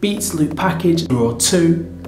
Beats loop package 0 or 2,